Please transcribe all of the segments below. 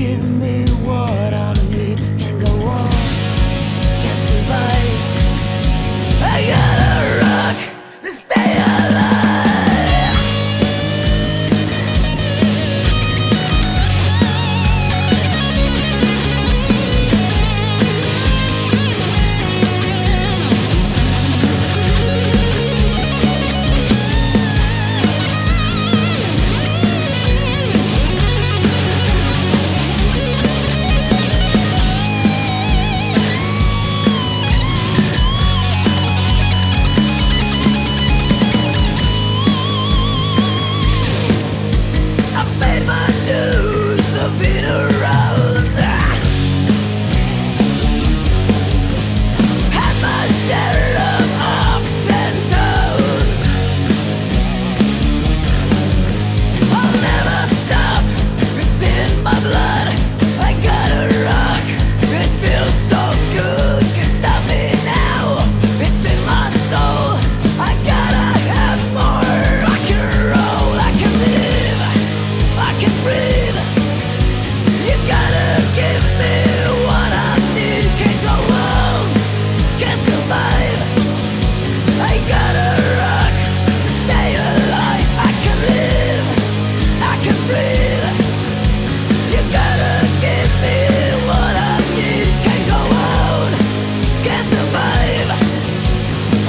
give me what I need. Can't go on, can't survive. I gotta rock to stay alive.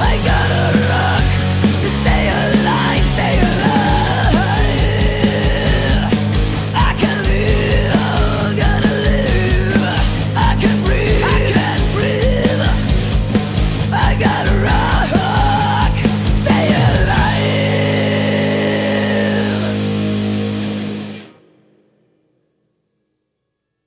I gotta